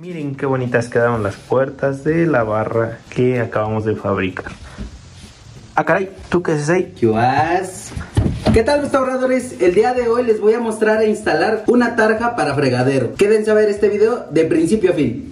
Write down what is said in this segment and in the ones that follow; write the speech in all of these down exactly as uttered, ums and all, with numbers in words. Miren qué bonitas quedaron las puertas de la barra que acabamos de fabricar. Ah, caray, ¿tú qué haces ahí? ¿Qué vas? ¿Qué tal, restauradores? El día de hoy les voy a mostrar a instalar una tarja para fregadero. Quédense a ver este video de principio a fin.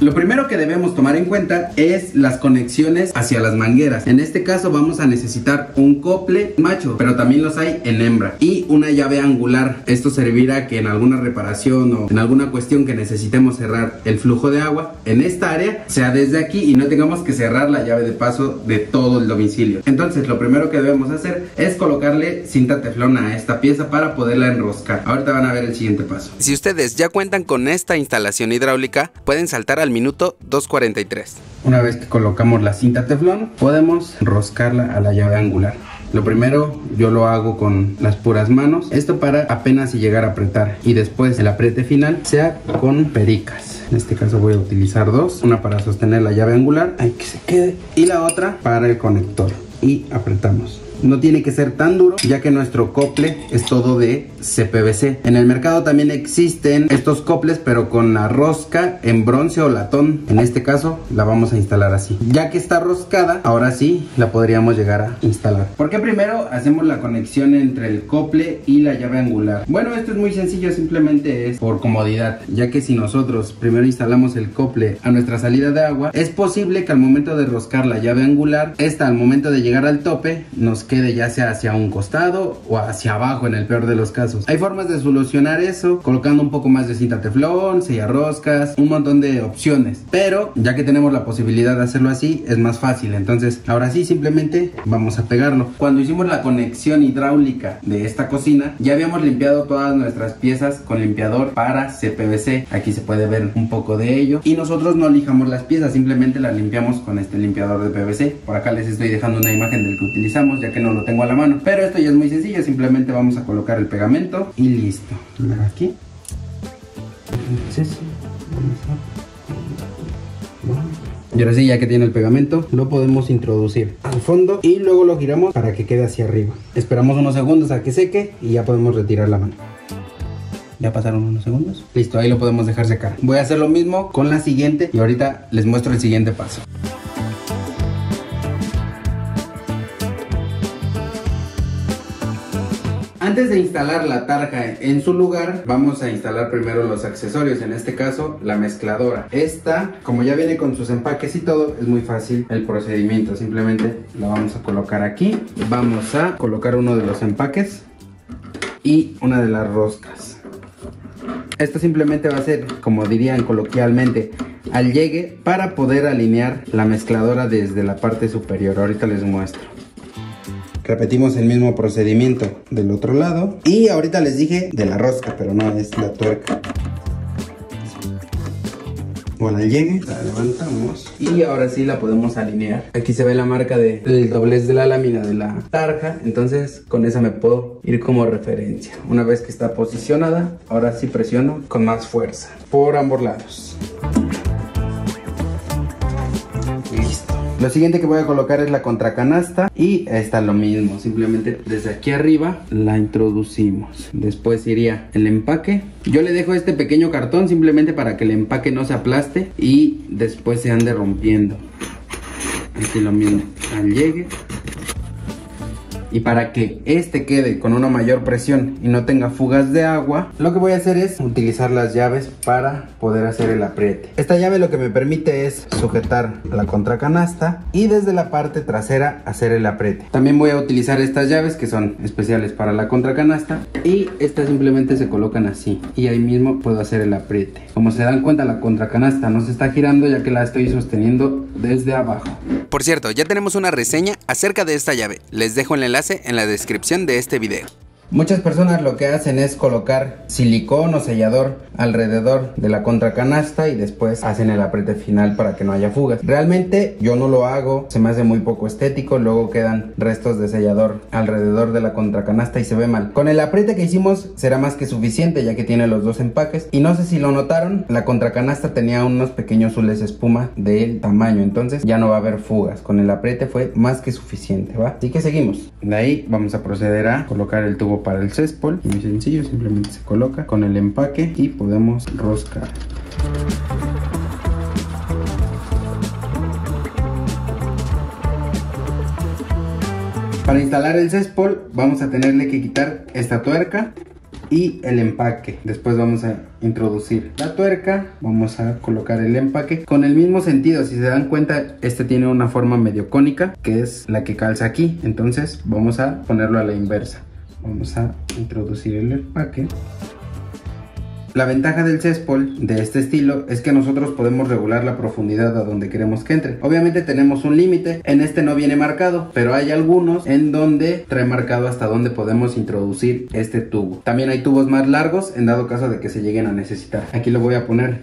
Lo primero que debemos tomar en cuenta es las conexiones hacia las mangueras. En este caso vamos a necesitar un cople macho, pero también los hay en hembra, y una llave angular. Esto servirá que en alguna reparación o en alguna cuestión que necesitemos cerrar el flujo de agua en esta área, sea desde aquí y no tengamos que cerrar la llave de paso de todo el domicilio. Entonces lo primero que debemos hacer es colocarle cinta teflón a esta pieza para poderla enroscar. Ahorita van a ver el siguiente paso. Si ustedes ya cuentan con esta instalación hidráulica, pueden saltar al minuto dos cuarenta y tres. Una vez que colocamos la cinta teflón, podemos roscarla a la llave angular. Lo primero yo lo hago con las puras manos, esto para apenas llegar a apretar, y después el apriete final sea con pericas. En este caso voy a utilizar dos, una para sostener la llave angular, ahí que se quede, y la otra para el conector, y apretamos. No tiene que ser tan duro, ya que nuestro cople es todo de C P V C. En el mercado también existen estos coples, pero con la rosca en bronce o latón. En este caso la vamos a instalar así. Ya que está roscada, ahora sí la podríamos llegar a instalar. ¿Por qué primero hacemos la conexión entre el cople y la llave angular? Bueno, esto es muy sencillo, simplemente es por comodidad, ya que si nosotros primero instalamos el cople a nuestra salida de agua, es posible que al momento de roscar la llave angular, esta al momento de llegar al tope, nos quede quede ya sea hacia un costado o hacia abajo en el peor de los casos. Hay formas de solucionar eso, colocando un poco más de cinta teflón, sellarroscas, un montón de opciones, pero ya que tenemos la posibilidad de hacerlo así, es más fácil. Entonces ahora sí simplemente vamos a pegarlo. Cuando hicimos la conexión hidráulica de esta cocina, ya habíamos limpiado todas nuestras piezas con limpiador para C P V C. Aquí se puede ver un poco de ello, y nosotros no lijamos las piezas, simplemente las limpiamos con este limpiador de P V C. Por acá les estoy dejando una imagen del que utilizamos, ya que no lo tengo a la mano, pero esto ya es muy sencillo. Simplemente vamos a colocar el pegamento y listo. Aquí y ahora sí, ya que tiene el pegamento, lo podemos introducir al fondo y luego lo giramos para que quede hacia arriba. Esperamos unos segundos a que seque y ya podemos retirar la mano. Ya pasaron unos segundos, listo, ahí lo podemos dejar secar. Voy a hacer lo mismo con la siguiente y ahorita les muestro el siguiente paso. Antes de instalar la tarja en su lugar, vamos a instalar primero los accesorios, en este caso la mezcladora. Esta, como ya viene con sus empaques y todo, es muy fácil el procedimiento. Simplemente la vamos a colocar aquí, vamos a colocar uno de los empaques y una de las roscas. Esto simplemente va a ser, como dirían coloquialmente, al llegue, para poder alinear la mezcladora desde la parte superior. Ahorita les muestro. Repetimos el mismo procedimiento del otro lado. Y ahorita les dije de la rosca, pero no, es la tuerca. Bueno, al llegue la levantamos y ahora sí la podemos alinear. Aquí se ve la marca del doblez de la lámina de la tarja, entonces con esa me puedo ir como referencia. Una vez que está posicionada, ahora sí presiono con más fuerza por ambos lados. Lo siguiente que voy a colocar es la contracanasta, y está lo mismo, simplemente desde aquí arriba la introducimos. Después iría el empaque. Yo le dejo este pequeño cartón simplemente para que el empaque no se aplaste y después se ande rompiendo. Aquí lo mismo, al llegue. Y para que este quede con una mayor presión y no tenga fugas de agua, lo que voy a hacer es utilizar las llaves para poder hacer el apriete. Esta llave lo que me permite es sujetar la contracanasta y desde la parte trasera hacer el apriete. También voy a utilizar estas llaves que son especiales para la contracanasta, y estas simplemente se colocan así y ahí mismo puedo hacer el apriete. Como se dan cuenta, la contracanasta no se está girando, ya que la estoy sosteniendo desde abajo. Por cierto, ya tenemos una reseña acerca de esta llave, les dejo el enlace en la descripción de este video. Muchas personas lo que hacen es colocar silicón o sellador alrededor de la contracanasta y después hacen el apriete final para que no haya fugas. Realmente yo no lo hago, se me hace muy poco estético, luego quedan restos de sellador alrededor de la contracanasta y se ve mal. Con el apriete que hicimos será más que suficiente, ya que tiene los dos empaques, y no sé si lo notaron, la contracanasta tenía unos pequeños zules de espuma del tamaño, entonces ya no va a haber fugas. Con el apriete fue más que suficiente, ¿va? Así que seguimos. De ahí vamos a proceder a colocar el tubo o para el céspol. Muy sencillo, simplemente se coloca con el empaque y podemos roscar. Para instalar el céspol vamos a tenerle que quitar esta tuerca y el empaque. Después vamos a introducir la tuerca, vamos a colocar el empaque con el mismo sentido. Si se dan cuenta, este tiene una forma medio cónica, que es la que calza aquí. Entonces vamos a ponerlo a la inversa. Vamos a introducir el empaque. La ventaja del céspol de este estilo es que nosotros podemos regular la profundidad a donde queremos que entre. Obviamente tenemos un límite, en este no viene marcado, pero hay algunos en donde trae marcado hasta donde podemos introducir este tubo. También hay tubos más largos en dado caso de que se lleguen a necesitar. Aquí lo voy a poner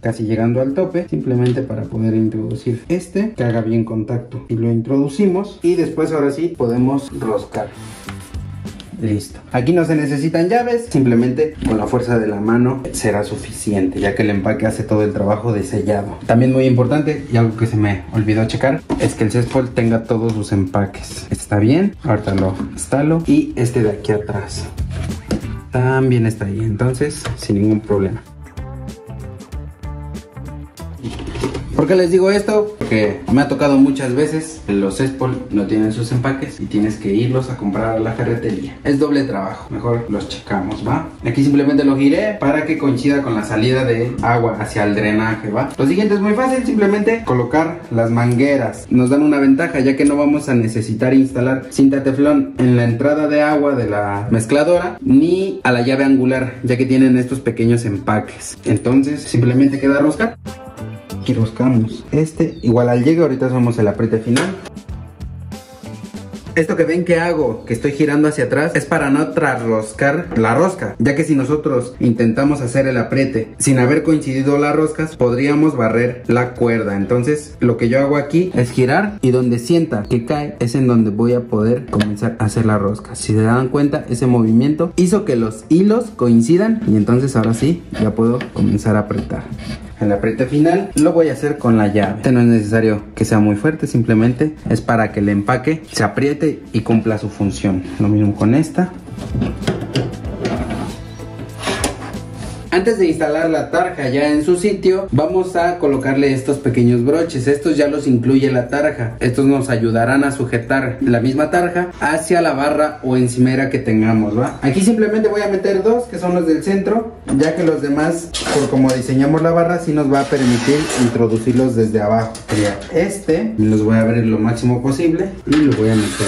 casi llegando al tope, simplemente para poder introducir este, que haga bien contacto. Y lo introducimos y después ahora sí podemos roscar. Listo. Aquí no se necesitan llaves, simplemente con la fuerza de la mano será suficiente, ya que el empaque hace todo el trabajo de sellado. También muy importante, y algo que se me olvidó checar, es que el céspol tenga todos sus empaques. Está bien, ahorita lo instalo, y este de aquí atrás también está ahí, entonces sin ningún problema. ¿Por qué les digo esto? Porque me ha tocado muchas veces que los céspol no tienen sus empaques y tienes que irlos a comprar a la ferretería. Es doble trabajo, mejor los checamos, ¿va? Aquí simplemente lo giré para que coincida con la salida de agua hacia el drenaje, ¿va? Lo siguiente es muy fácil, simplemente colocar las mangueras. Nos dan una ventaja, ya que no vamos a necesitar instalar cinta teflón en la entrada de agua de la mezcladora ni a la llave angular, ya que tienen estos pequeños empaques. Entonces simplemente queda roscar. Aquí buscamos este, igual al llegue, ahorita somos el apriete final. Esto que ven que hago, que estoy girando hacia atrás, es para no trasroscar la rosca, ya que si nosotros intentamos hacer el apriete sin haber coincidido las roscas, podríamos barrer la cuerda. Entonces lo que yo hago aquí es girar, y donde sienta que cae es en donde voy a poder comenzar a hacer la rosca. Si se dan cuenta, ese movimiento hizo que los hilos coincidan, y entonces ahora sí ya puedo comenzar a apretar. El apriete final lo voy a hacer con la llave. Este no es necesario que sea muy fuerte, simplemente es para que el empaque se apriete y cumpla su función. Lo mismo con esta. Antes de instalar la tarja ya en su sitio, vamos a colocarle estos pequeños broches. Estos ya los incluye la tarja. Estos nos ayudarán a sujetar la misma tarja hacia la barra o encimera que tengamos, ¿va? Aquí simplemente voy a meter dos, que son los del centro, ya que los demás, por como diseñamos la barra, sí nos va a permitir introducirlos desde abajo. Este los voy a abrir lo máximo posible y los voy a meter.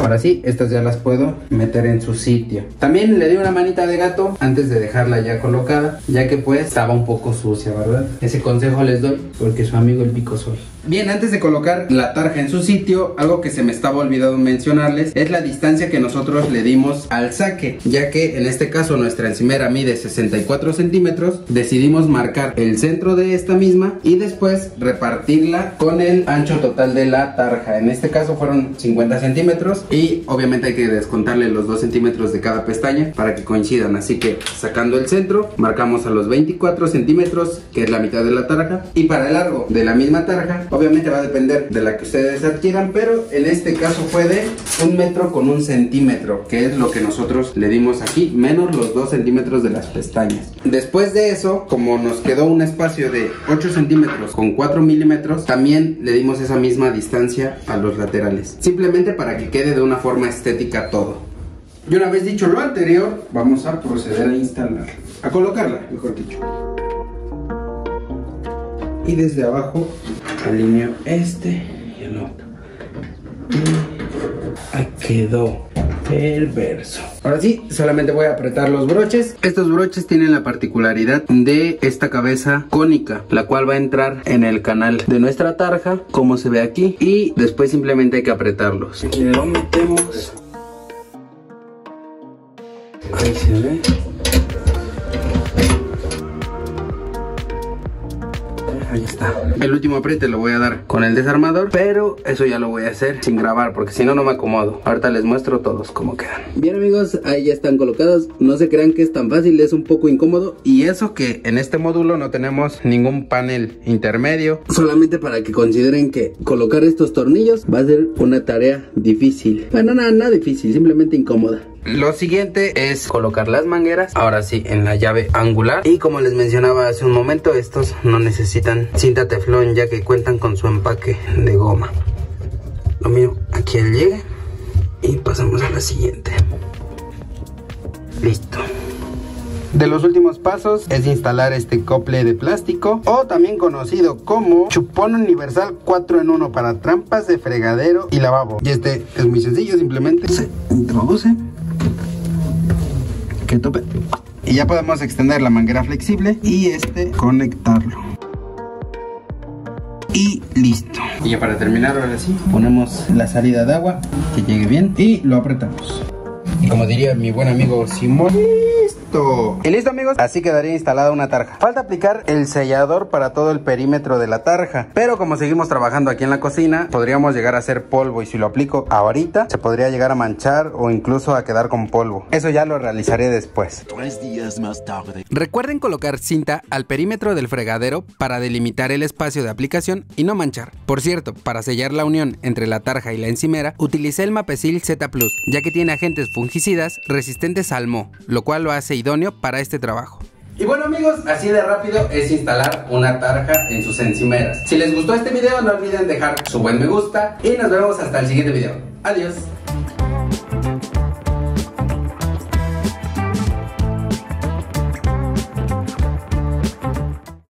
Ahora sí, estas ya las puedo meter en su sitio. También le di una manita de gato antes de dejarla ya colocada, ya que pues estaba un poco sucia, ¿verdad? Ese consejo les doy porque su amigo el pico soy. Bien, antes de colocar la tarja en su sitio, algo que se me estaba olvidando mencionarles es la distancia que nosotros le dimos al saque, ya que en este caso nuestra encimera mide sesenta y cuatro centímetros. Decidimos marcar el centro de esta misma y después repartirla con el ancho total de la tarja. En este caso fueron cincuenta centímetros, y obviamente hay que descontarle los dos centímetros de cada pestaña para que coincidan. Así que sacando el centro, marcamos a los veinticuatro centímetros, que es la mitad de la tarja, y para el largo de la misma tarja, obviamente va a depender de la que ustedes adquieran, pero en este caso fue de un metro con un centímetro, que es lo que nosotros le dimos aquí, menos los dos centímetros de las pestañas. Después de eso, como nos quedó un espacio de ocho centímetros con cuatro milímetros, también le dimos esa misma distancia a los laterales, simplemente para que quede de una forma estética todo. Y una vez dicho lo anterior, vamos a proceder a instalarla, a colocarla, mejor dicho. Y desde abajo alineo este y el otro. Ahí quedó. Perverso. Ahora sí, solamente voy a apretar los broches. Estos broches tienen la particularidad de esta cabeza cónica, la cual va a entrar en el canal de nuestra tarja, como se ve aquí, y después simplemente hay que apretarlos. Aquí lo metemos. Ahí se ve. ahí está. El último apriete lo voy a dar con el desarmador, pero eso ya lo voy a hacer sin grabar, porque si no, no me acomodo. Ahorita les muestro todos cómo quedan. Bien amigos, ahí ya están colocadas. No se crean que es tan fácil, es un poco incómodo. Y eso que en este módulo no tenemos ningún panel intermedio. Solamente para que consideren que colocar estos tornillos va a ser una tarea difícil. Bueno, nada, nada difícil, simplemente incómoda. Lo siguiente es colocar las mangueras, ahora sí, en la llave angular. Y como les mencionaba hace un momento, estos no necesitan cinta teflón, ya que cuentan con su empaque de goma. Lo mío aquí al llegue. Y pasamos a la siguiente. Listo. De los últimos pasos es instalar este cople de plástico, o también conocido como chupón universal cuatro en uno para trampas de fregadero y lavabo. Y este es muy sencillo, simplemente se introduce, que tope, y ya podemos extender la manguera flexible y este conectarlo. Y listo. Y ya para terminar, ahora sí, ponemos la salida de agua, que llegue bien, y lo apretamos. Y como diría mi buen amigo Simón, listo. Y listo amigos, así quedaría instalada una tarja. Falta aplicar el sellador para todo el perímetro de la tarja, pero como seguimos trabajando aquí en la cocina, podríamos llegar a hacer polvo, y si lo aplico ahorita, se podría llegar a manchar o incluso a quedar con polvo. Eso ya lo realizaré después. Tres días más tarde. Recuerden colocar cinta al perímetro del fregadero para delimitar el espacio de aplicación y no manchar. Por cierto, para sellar la unión entre la tarja y la encimera, utilicé el Mapecil Z Plus, ya que tiene agentes fungicidas resistentes al moho, lo cual lo hace idóneo para este trabajo. Y bueno amigos, así de rápido es instalar una tarja en sus encimeras. Si les gustó este video, no olviden dejar su buen me gusta y nos vemos hasta el siguiente video. Adiós.